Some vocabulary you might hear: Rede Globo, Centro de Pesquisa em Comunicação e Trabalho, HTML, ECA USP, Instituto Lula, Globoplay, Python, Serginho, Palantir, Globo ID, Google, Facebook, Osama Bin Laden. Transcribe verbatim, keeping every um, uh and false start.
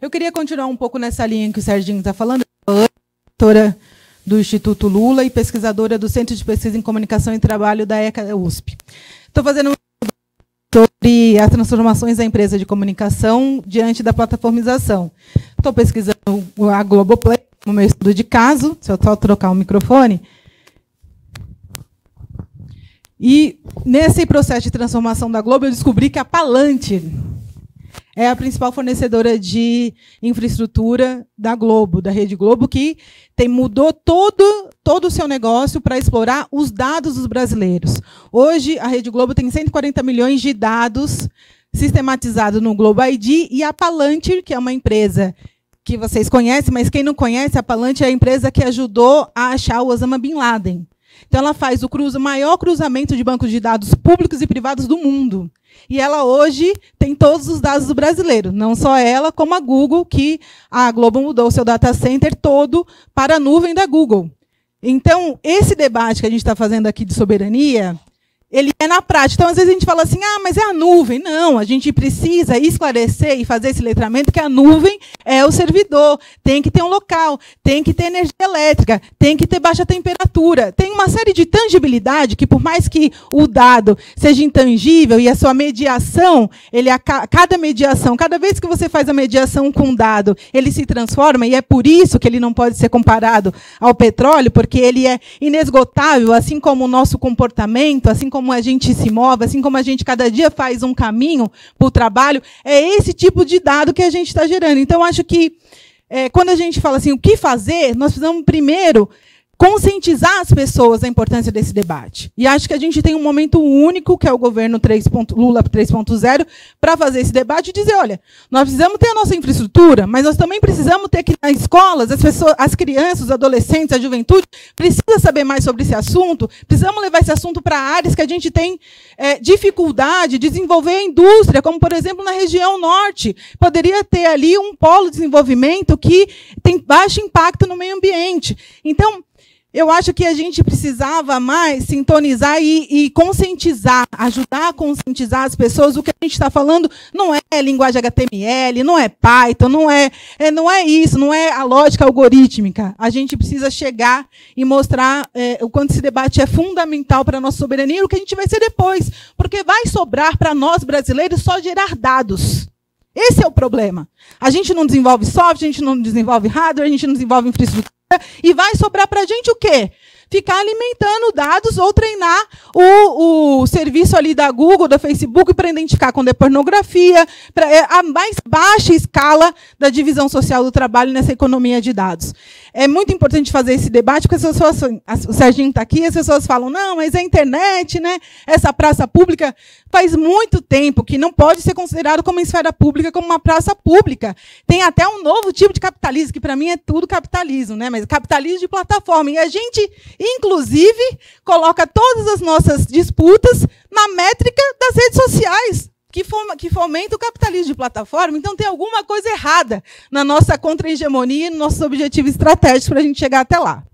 Eu queria continuar um pouco nessa linha que o Serginho está falando. Eu sou diretora do Instituto Lula e pesquisadora do Centro de Pesquisa em Comunicação e Trabalho da ECA USP. Estou fazendo um estudo sobre as transformações da empresa de comunicação diante da plataformização. Estou pesquisando a Globoplay, no meu estudo de caso, se eu só trocar o microfone. E, nesse processo de transformação da Globo, eu descobri que a Palantir é a principal fornecedora de infraestrutura da Globo, da Rede Globo, que tem, mudou todo, todo o seu negócio para explorar os dados dos brasileiros. Hoje, a Rede Globo tem cento e quarenta milhões de dados sistematizados no Globo I D, e a Palantir, que é uma empresa que vocês conhecem, mas quem não conhece, a Palantir é a empresa que ajudou a achar o Osama Bin Laden. Então, ela faz o, cruza, o maior cruzamento de bancos de dados públicos e privados do mundo. E ela, hoje, tem todos os dados do brasileiro. Não só ela, como a Google, que a Globo mudou seu data center todo para a nuvem da Google. Então, esse debate que a gente está fazendo aqui de soberania, ele é na prática. Então, às vezes, a gente fala assim, ah, mas é a nuvem. Não, a gente precisa esclarecer e fazer esse letramento que a nuvem é o servidor, tem que ter um local, tem que ter energia elétrica, tem que ter baixa temperatura. Tem uma série de tangibilidade que, por mais que o dado seja intangível e a sua mediação, ele a cada mediação, cada vez que você faz a mediação com um dado, ele se transforma, e é por isso que ele não pode ser comparado ao petróleo, porque ele é inesgotável, assim como o nosso comportamento, assim como como a gente se move, assim como a gente cada dia faz um caminho para o trabalho, é esse tipo de dado que a gente está gerando. Então, acho que, é, quando a gente fala assim, o que fazer, nós precisamos primeiro conscientizar as pessoas da importância desse debate. E acho que a gente tem um momento único, que é o governo três ponto, Lula três ponto zero, para fazer esse debate e dizer, olha, nós precisamos ter a nossa infraestrutura, mas nós também precisamos ter que, nas escolas, as pessoas, as crianças, os adolescentes, a juventude, precisa saber mais sobre esse assunto, precisamos levar esse assunto para áreas que a gente tem é, dificuldade, desenvolver a indústria, como, por exemplo, na região norte. Poderia ter ali um polo de desenvolvimento que tem baixo impacto no meio ambiente. Então, eu acho que a gente precisava mais sintonizar e, e conscientizar, ajudar a conscientizar as pessoas. O que a gente está falando não é linguagem H T M L, não é Python, não é, é, não é isso, não é a lógica algorítmica. A gente precisa chegar e mostrar é, o quanto esse debate é fundamental para a nossa soberania e o que a gente vai ser depois, porque vai sobrar para nós brasileiros só gerar dados. Esse é o problema. A gente não desenvolve software, a gente não desenvolve hardware, a gente não desenvolve infraestrutura, e vai sobrar para a gente o quê? Ficar alimentando dados ou treinar o, o serviço ali da Google, da Facebook, para identificar quando é pornografia, pra, é a mais baixa escala da divisão social do trabalho nessa economia de dados. É muito importante fazer esse debate, porque as pessoas, o Serginho está aqui, as pessoas falam, não, mas a internet, né, essa praça pública, faz muito tempo que não pode ser considerado como esfera pública, como uma praça pública. Tem até um novo tipo de capitalismo, que para mim é tudo capitalismo, né, mas capitalismo de plataforma. E a gente, inclusive, coloca todas as nossas disputas na métrica das redes sociais, que fomenta o capitalismo de plataforma. Então, tem alguma coisa errada na nossa contra-hegemonia e no nosso objetivo estratégico para a gente chegar até lá.